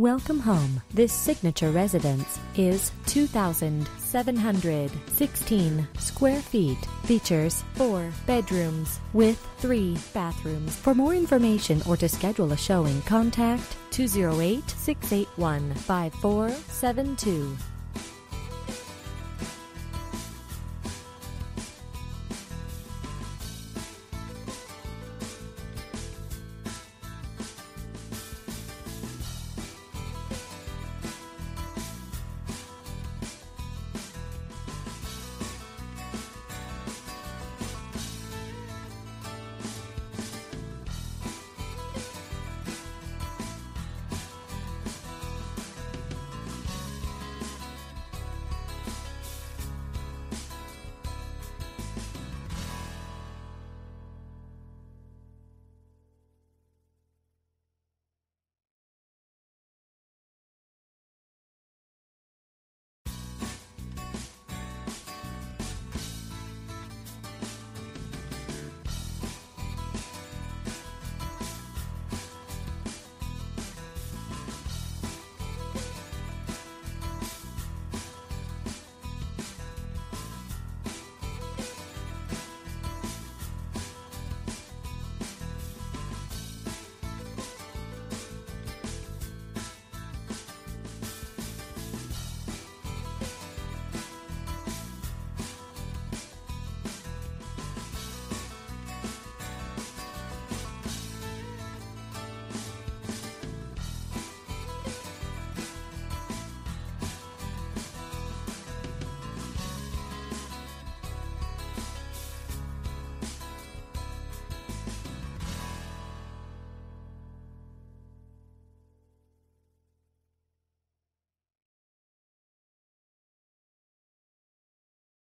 Welcome home. This signature residence is 2,716 square feet. Features 4 bedrooms with 3 bathrooms. For more information or to schedule a showing, contact 208-681-5472.